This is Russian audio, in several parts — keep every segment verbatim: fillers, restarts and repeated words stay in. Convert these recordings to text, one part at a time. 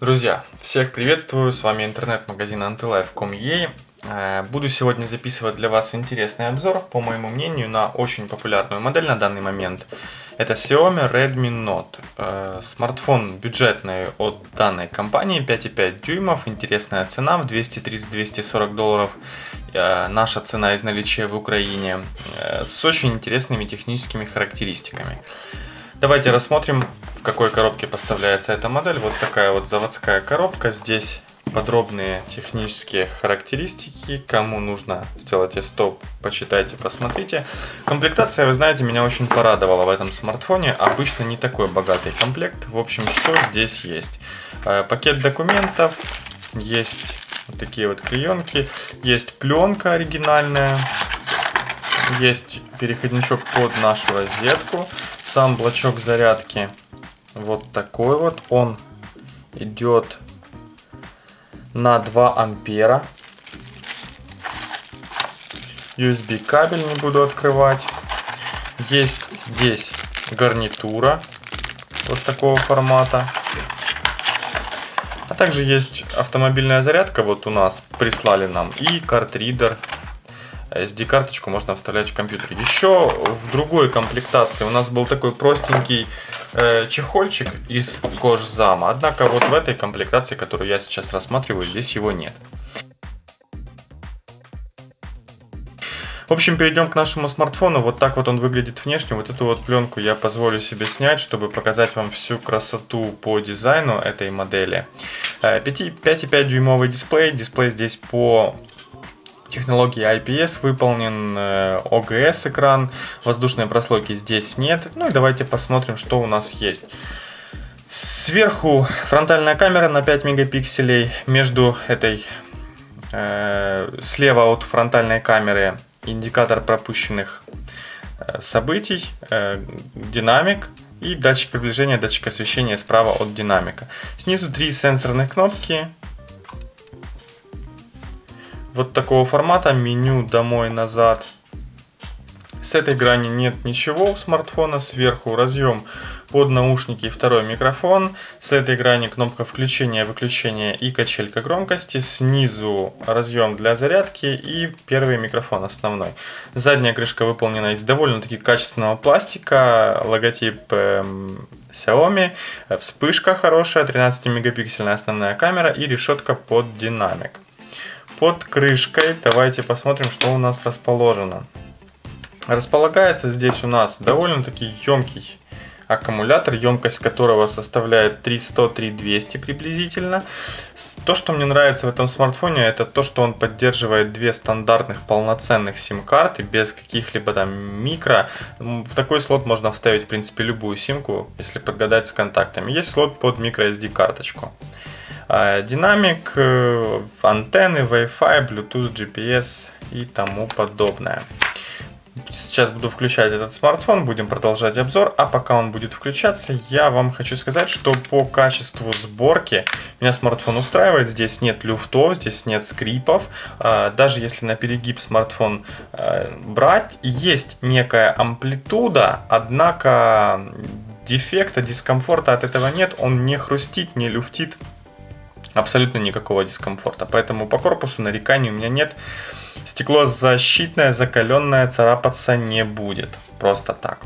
Друзья, всех приветствую, с вами интернет-магазин антилайф точка ком точка ю а. Буду сегодня записывать для вас интересный обзор, по моему мнению, на очень популярную модель на данный момент. Это Xiaomi Redmi Note. Смартфон бюджетный от данной компании, пять и пять десятых дюймов, интересная цена в двести тридцать — двести сорок долларов. Наша цена из наличия в Украине, с очень интересными техническими характеристиками. Давайте рассмотрим, в какой коробке поставляется эта модель. Вот такая вот заводская коробка. Здесь подробные технические характеристики. Кому нужно, сделайте стоп, почитайте, посмотрите. Комплектация, вы знаете, меня очень порадовала в этом смартфоне. Обычно не такой богатый комплект. В общем, что здесь есть? Пакет документов, есть вот такие вот клеенки, есть пленка оригинальная, есть переходничок под нашу розетку. Сам блочок зарядки вот такой вот, он идет на два ампера. ю эс би кабель не буду открывать. Есть здесь гарнитура вот такого формата. А также есть автомобильная зарядка, вот у нас прислали нам, и картридер. эс ди-карточку можно вставлять в компьютер. Еще в другой комплектации у нас был такой простенький э, чехольчик из кожзама. Однако вот в этой комплектации, которую я сейчас рассматриваю, здесь его нет. В общем, перейдем к нашему смартфону. Вот так вот он выглядит внешне. Вот эту вот пленку я позволю себе снять, чтобы показать вам всю красоту по дизайну этой модели. пять и пять десятых дюймовый дисплей. Дисплей здесь по технологии ай пи эс выполнен, о джи эс экран, воздушной прослойки здесь нет. Ну и давайте посмотрим, что у нас есть. Сверху фронтальная камера на пять мегапикселей, между этой, э, слева от фронтальной камеры индикатор пропущенных событий, э, динамик и датчик приближения, датчик освещения справа от динамика. Снизу три сенсорных кнопки. Вот такого формата, меню домой, назад. С этой грани нет ничего у смартфона. Сверху разъем под наушники и второй микрофон. С этой грани кнопка включения, выключения и качелька громкости. Снизу разъем для зарядки и первый микрофон основной. Задняя крышка выполнена из довольно-таки качественного пластика. Логотип эм, Xiaomi. Вспышка хорошая, тринадцатимегапиксельная основная камера и решетка под динамик. Под крышкой давайте посмотрим, что у нас расположено. Располагается здесь у нас довольно-таки емкий аккумулятор, емкость которого составляет триста — двести приблизительно. То, что мне нравится в этом смартфоне, это то, что он поддерживает две стандартных полноценных сим-карты, без каких-либо там микро. В такой слот можно вставить, в принципе, любую симку, если подгадать с контактами. Есть слот под микро эс ди-карточку. Динамик, антенны, Wi-Fi, Bluetooth, джи пи эс и тому подобное. Сейчас буду включать этот смартфон, будем продолжать обзор. А пока он будет включаться, я вам хочу сказать, что по качеству сборки меня смартфон устраивает. Здесь нет люфтов, здесь нет скрипов. Даже если на перегиб смартфон брать, есть некая амплитуда, однако дефекта, дискомфорта от этого нет. Он не хрустит, не люфтит. Абсолютно никакого дискомфорта. Поэтому по корпусу нареканий у меня нет. Стекло защитное, закаленное, царапаться не будет. Просто так.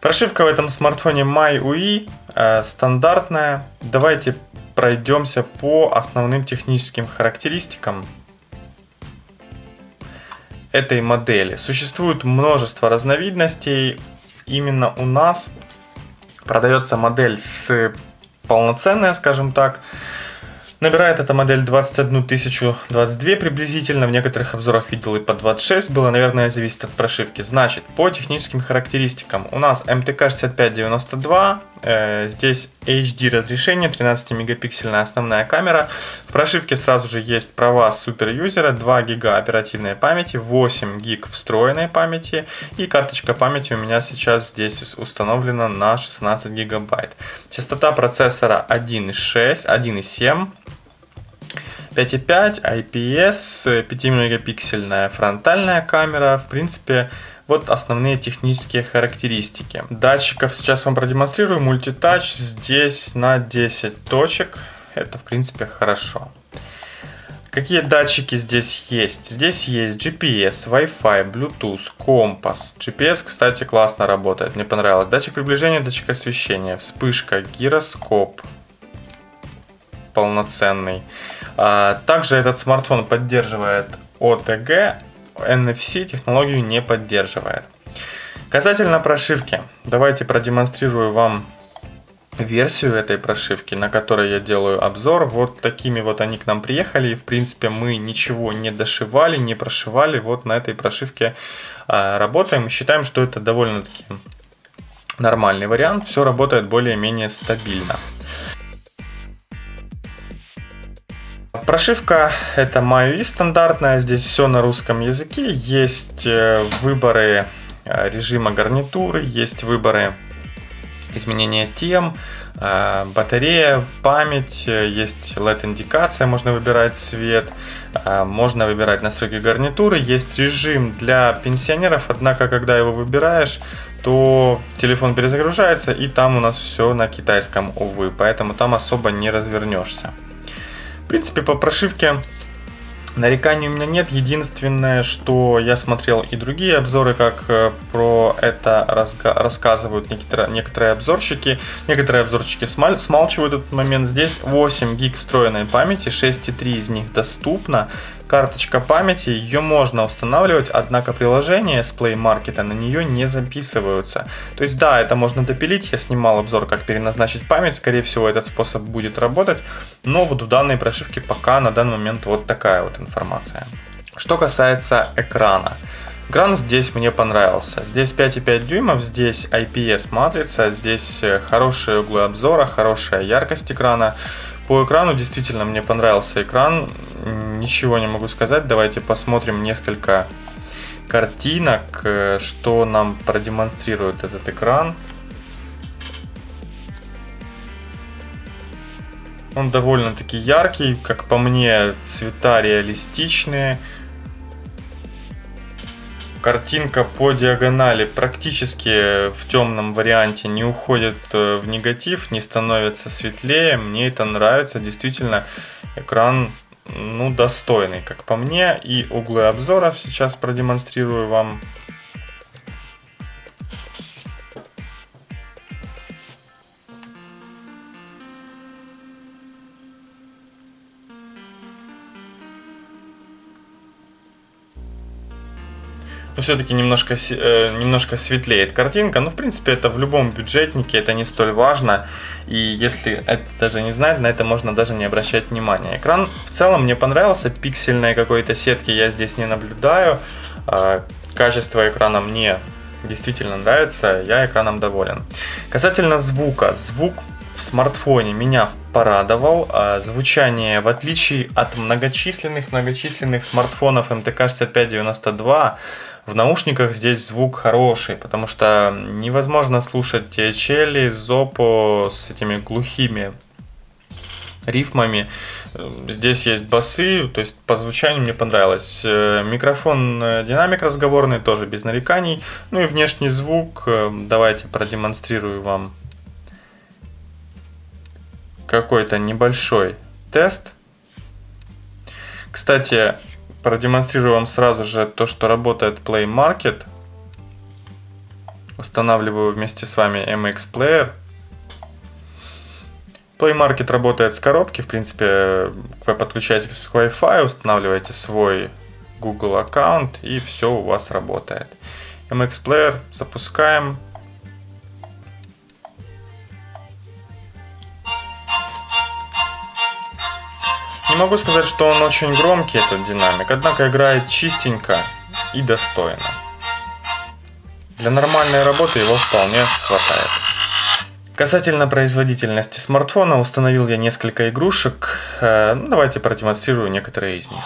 Прошивка в этом смартфоне эм ай ю ай э, стандартная. Давайте пройдемся по основным техническим характеристикам этой модели. Существует множество разновидностей. Именно у нас продается модель с полноценная, скажем так. Набирает эта модель двадцать одну тысячу двадцать две приблизительно. В некоторых обзорах видел и по двадцать шесть. Было, наверное, зависит от прошивки. Значит, по техническим характеристикам. У нас эм тэ ка шестьдесят пять девяносто два. Э, здесь эйч ди разрешение, тринадцатимегапиксельная основная камера. В прошивке сразу же есть права суперюзера, два гига оперативной памяти, восемь гиг встроенной памяти. И карточка памяти у меня сейчас здесь установлена на шестнадцать гигабайт. Частота процессора один и шесть, один и семь. пять и пять, ай пи эс, пятимегапиксельная фронтальная камера. В принципе, вот основные технические характеристики. Датчиков сейчас вам продемонстрирую. Мультитач здесь на десять точек. Это, в принципе, хорошо. Какие датчики здесь есть? Здесь есть джи пи эс, Wi-Fi, Bluetooth, компас. джи пи эс, кстати, классно работает, мне понравилось. Датчик приближения, датчик освещения, вспышка, гироскоп полноценный. Также этот смартфон поддерживает о тэ гэ, эн эф си технологию не поддерживает. Касательно прошивки, давайте продемонстрирую вам версию этой прошивки, на которой я делаю обзор. Вот такими вот они к нам приехали. И, в принципе, мы ничего не дошивали, не прошивали. Вот на этой прошивке а, работаем и считаем, что это довольно-таки нормальный вариант. Все работает более-менее стабильно. Прошивка это эм ай ю ай стандартная. Здесь все на русском языке. Есть выборы режима гарнитуры, есть выборы изменение тем, батарея, память, есть эл и ди-индикация, можно выбирать свет, можно выбирать настройки гарнитуры, есть режим для пенсионеров, однако, когда его выбираешь, то телефон перезагружается, и там у нас все на китайском, увы, поэтому там особо не развернешься. В принципе, по прошивке нареканий у меня нет. Единственное, что я смотрел и другие обзоры, как про это рассказывают некоторые обзорщики. Некоторые обзорщики смалчивают этот момент. Здесь восемь гиг встроенной памяти, шесть и три из них доступно. Карточка памяти, ее можно устанавливать, однако приложения с Play Market на нее не записываются. То есть да, это можно допилить, я снимал обзор, как переназначить память, скорее всего этот способ будет работать, но вот в данной прошивке пока на данный момент вот такая вот информация. Что касается экрана. Экран здесь мне понравился. Здесь пять и пять дюймов, здесь ай пи эс матрица, здесь хорошие углы обзора, хорошая яркость экрана. По экрану действительно мне понравился экран, ничего не могу сказать. Давайте посмотрим несколько картинок, что нам продемонстрирует этот экран. Он довольно-таки яркий, как по мне, цвета реалистичные. Картинка по диагонали практически в темном варианте не уходит в негатив, не становится светлее. Мне это нравится. Действительно, экран ну, достойный, как по мне. И углы обзора сейчас продемонстрирую вам. Но все-таки немножко, э, немножко светлеет картинка, но в принципе это в любом бюджетнике, это не столь важно. И если это даже не знать, на это можно даже не обращать внимания. Экран в целом мне понравился, пиксельной какой-то сетки я здесь не наблюдаю. Э, качество экрана мне действительно нравится, я экраном доволен. Касательно звука, звук в смартфоне меня порадовал. Звучание, в отличие от многочисленных многочисленных смартфонов эм тэ ка шестьдесят пять девяносто два, в наушниках здесь звук хороший, потому что невозможно слушать ти си эл, Zopo с этими глухими рифмами. Здесь есть басы, то есть по звучанию мне понравилось. Микрофон, динамик разговорный, тоже без нареканий. Ну и внешний звук, давайте продемонстрирую вам какой-то небольшой тест. Кстати, продемонстрирую вам сразу же то, что работает Play Market. Устанавливаю вместе с вами эм икс Player. Play Market работает с коробки. В принципе, вы подключаетесь к Wi-Fi, устанавливаете свой Google аккаунт и все у вас работает. эм икс Player запускаем. Не могу сказать, что он очень громкий, этот динамик, однако играет чистенько и достойно. Для нормальной работы его вполне хватает. Касательно производительности смартфона, установил я несколько игрушек. Давайте продемонстрирую некоторые из них.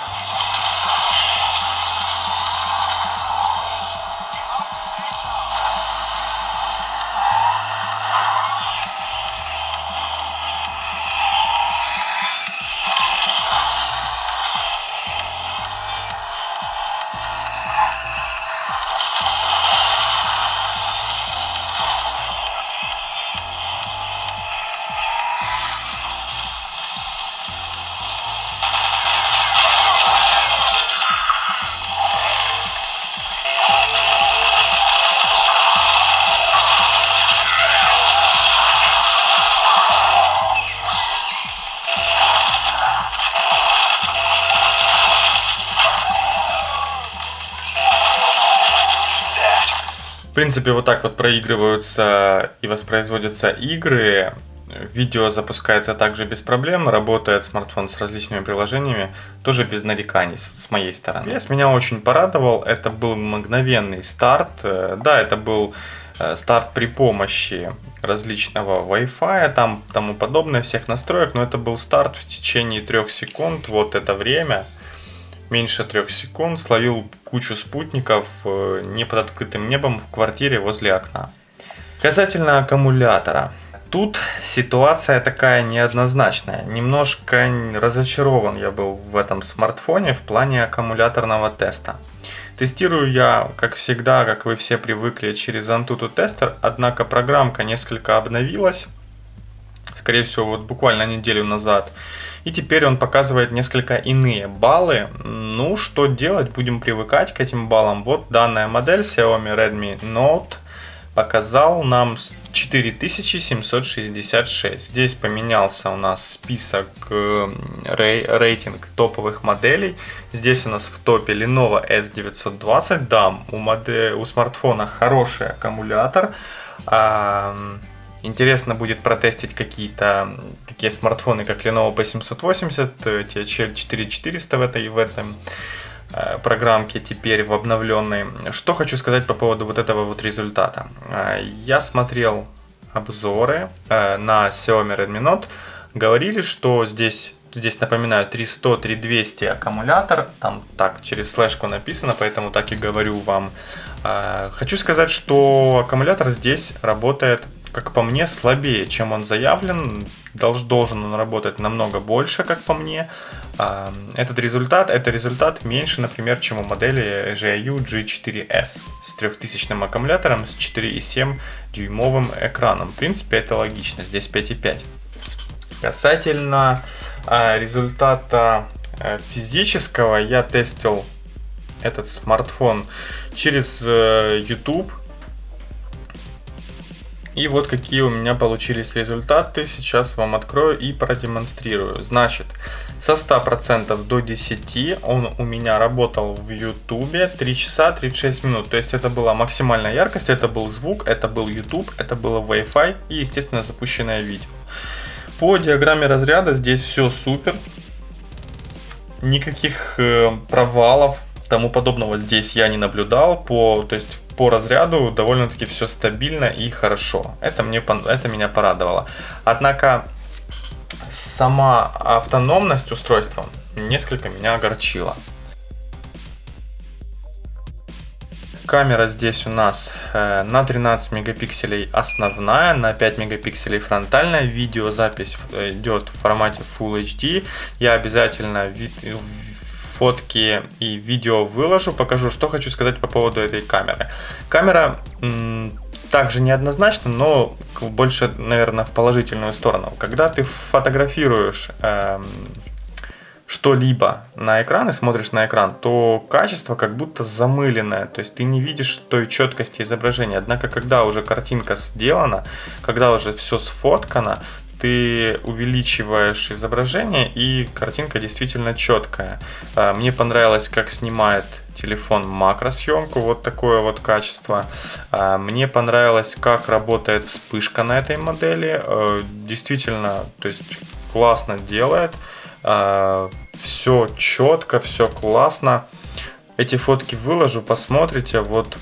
В принципе, вот так вот проигрываются и воспроизводятся игры. Видео запускается также без проблем, работает смартфон с различными приложениями, тоже без нареканий с моей стороны. Yes, меня очень порадовал, это был мгновенный старт, да, это был старт при помощи различного Wi-Fi, там тому подобное, всех настроек, но это был старт в течение трех секунд, вот это время, меньше трех секунд, словил кучу спутников не под открытым небом в квартире возле окна. Касательно аккумулятора. Тут ситуация такая неоднозначная. Немножко разочарован я был в этом смартфоне в плане аккумуляторного теста. Тестирую я, как всегда, как вы все привыкли, через Antutu Tester, однако программка несколько обновилась, скорее всего, вот буквально неделю назад. И теперь он показывает несколько иные баллы. Ну, что делать, будем привыкать к этим баллам. Вот данная модель Xiaomi Redmi Note показал нам четыре тысячи семьсот шестьдесят шесть. Здесь поменялся у нас список, рейтинг топовых моделей. Здесь у нас в топе Lenovo эс девятьсот двадцать. Да, у, модель, у смартфона хороший аккумулятор. Интересно будет протестить какие-то такие смартфоны, как Lenovo пи семьсот восемьдесят, ти си эл четыре тысячи четыреста в этой и в этом программки теперь в обновленной. Что хочу сказать по поводу вот этого вот результата. Я смотрел обзоры на Xiaomi Redmi Note. Говорили, что здесь, здесь напоминаю, три сто - три двести аккумулятор. Там так через слэшку написано, поэтому так и говорю вам. Хочу сказать, что аккумулятор здесь работает, как по мне, слабее, чем он заявлен. Должен он работать намного больше, как по мне. Этот результат, это результат меньше, например, чем у модели джи ю джи четыре эс с трехтысячным аккумулятором, с четыре и семь дюймовым экраном. В принципе, это логично, здесь пять и пять. Касательно результата физического, я тестил этот смартфон через YouTube. И вот какие у меня получились результаты, сейчас вам открою и продемонстрирую. Значит, со ста процентов до десяти процентов он у меня работал в YouTube три часа тридцать шесть минут. То есть это была максимальная яркость, это был звук, это был YouTube, это было Wi-Fi и, естественно, запущенное видео. По диаграмме разряда здесь все супер. Никаких провалов, тому подобного здесь я не наблюдал. По, то есть по разряду довольно-таки все стабильно и хорошо. Это, мне, это меня порадовало. Однако сама автономность устройства несколько меня огорчила. Камера здесь у нас на тринадцать мегапикселей основная, на пять мегапикселей фронтальная. Видеозапись идет в формате фулл эйч ди. Я обязательно видео фотки и видео выложу, покажу, что хочу сказать по поводу этой камеры. Камера м, также неоднозначна, но больше, наверное, в положительную сторону. Когда ты фотографируешь э, что-либо на экран и смотришь на экран, то качество как будто замыленное, то есть ты не видишь той четкости изображения. Однако, когда уже картинка сделана, когда уже все сфоткано, ты увеличиваешь изображение, и картинка действительно четкая. Мне понравилось, как снимает телефон макросъемку, вот такое вот качество. Мне понравилось, как работает вспышка на этой модели. Действительно, то есть классно делает. Все четко, все классно. Эти фотки выложу, посмотрите. Вот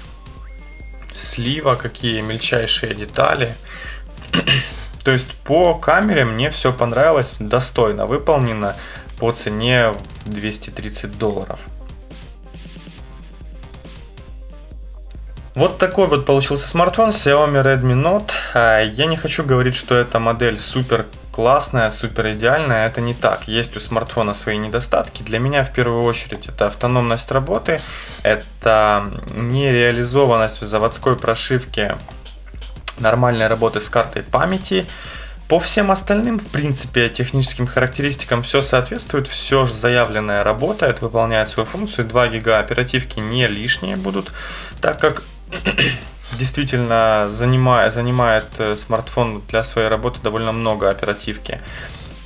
слива, какие мельчайшие детали. То есть по камере мне все понравилось, достойно выполнено по цене в двести тридцать долларов. Вот такой вот получился смартфон Xiaomi Redmi Note. Я не хочу говорить, что эта модель супер классная, супер идеальная, это не так. Есть у смартфона свои недостатки. Для меня в первую очередь это автономность работы, это нереализованность в заводской прошивке нормальной работы с картой памяти. По всем остальным, в принципе, техническим характеристикам все соответствует, все же заявленное работает, выполняет свою функцию, два гига оперативки не лишние будут, так как действительно занимает, занимает смартфон для своей работы довольно много оперативки.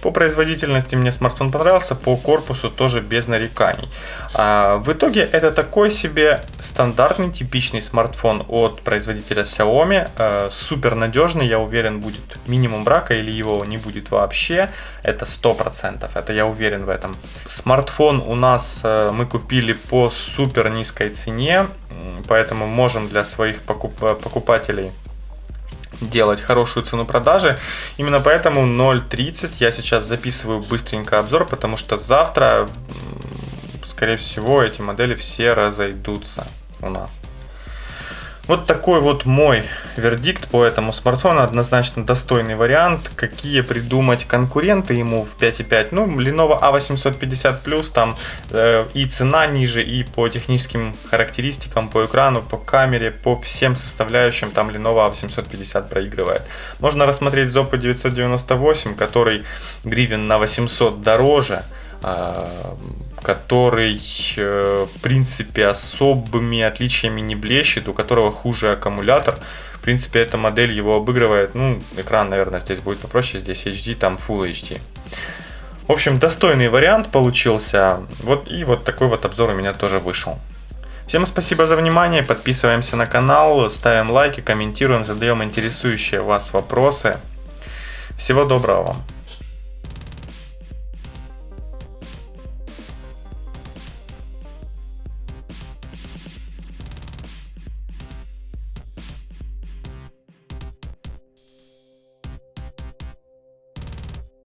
По производительности мне смартфон понравился, по корпусу тоже без нареканий. А, в итоге это такой себе стандартный, типичный смартфон от производителя Xiaomi. А, супер надежный, я уверен, будет минимум брака или его не будет вообще. Это сто процентов, это я уверен в этом. Смартфон у нас а, мы купили по супер низкой цене, поэтому можем для своих покуп- покупателей делать хорошую цену продажи. Именно поэтому ноль тридцать я сейчас записываю быстренько обзор, потому что завтра, скорее всего, эти модели все разойдутся у нас. Вот такой вот мой вердикт по этому смартфону. Однозначно достойный вариант. Какие придумать конкуренты ему в пять и пять? Ну, Lenovo А восемьсот пятьдесят плюс, там э, и цена ниже, и по техническим характеристикам, по экрану, по камере, по всем составляющим там Lenovo А восемьсот пятьдесят проигрывает. Можно рассмотреть Zopo девятьсот девяносто восемь, который гривен на восемьсот дороже, э, который, в принципе, особыми отличиями не блещет, у которого хуже аккумулятор. В принципе, эта модель его обыгрывает. Ну, экран, наверное, здесь будет попроще, здесь эйч ди, там фулл эйч ди. В общем, достойный вариант получился. Вот и вот такой вот обзор у меня тоже вышел. Всем спасибо за внимание, подписываемся на канал, ставим лайки, комментируем, задаем интересующие вас вопросы. Всего доброго вам!